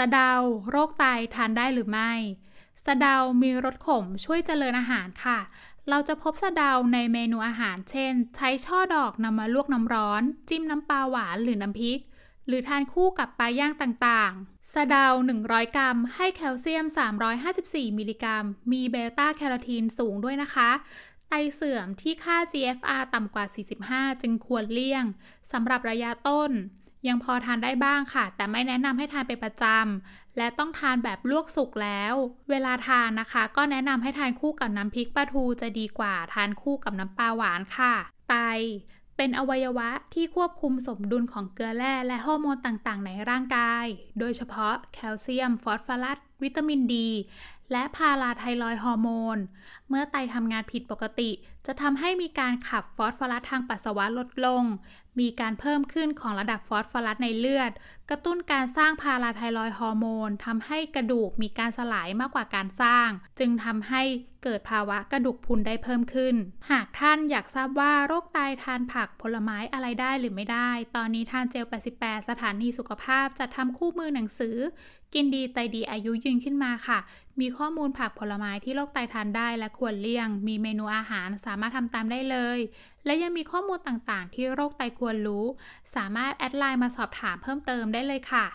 สะเดาโรคไตทานได้หรือไม่สะเดามีรสขมช่วยเจริญอาหารค่ะเราจะพบสะเดาในเมนูอาหารเช่นใช้ช่อดอกนำมาลวกน้ำร้อนจิ้มน้ำปลาหวานหรือน้ำพริกหรือทานคู่กับปลาย่างต่างๆสะเดา100 กรัมให้แคลเซียม354 มิลลิกรัมมีเบต้าแคโรทีนสูงด้วยนะคะไตเสื่อมที่ค่า GFR ต่ำกว่า45จึงควรเลี่ยงสำหรับระยะต้นยังพอทานได้บ้างค่ะแต่ไม่แนะนำให้ทานเป็นประจำและต้องทานแบบลวกสุกแล้วเวลาทานนะคะก็แนะนำให้ทานคู่กับน้ำพริกปลาทูจะดีกว่าทานคู่กับน้ำปลาหวานค่ะไตเป็นอวัยวะที่ควบคุมสมดุลของเกลือแร่และฮอร์โมนต่างๆในร่างกายโดยเฉพาะแคลเซียมฟอสฟอรัสวิตามินดีและพาราไทรอยด์ฮอร์โมนเมื่อไตทำงานผิดปกติจะทำให้มีการขับฟอสฟอรัสทางปัสสาวะลดลงมีการเพิ่มขึ้นของระดับฟอสฟอรัสในเลือดกระตุ้นการสร้างพาราไทรอยด์ฮอร์โมนทำให้กระดูกมีการสลายมากกว่าการสร้างจึงทำให้เกิดภาวะกระดูกพรุนได้เพิ่มขึ้นหากท่านอยากทราบว่าโรคไตทานผักผลไม้อะไรได้หรือไม่ได้ตอนนี้ทานเจล88สถานีสุขภาพจัดทำคู่มือหนังสือกินดีไตดีอายุยืนขึ้นมาค่ะมีข้อมูลผักผลไม้ที่โรคไตทานได้และควรเลี่ยงมีเมนูอาหารสามารถทำตามได้เลยและยังมีข้อมูลต่างๆที่โรคไตควรรู้สามารถแอดไลน์มาสอบถามเพิ่มเติมได้เลยค่ะ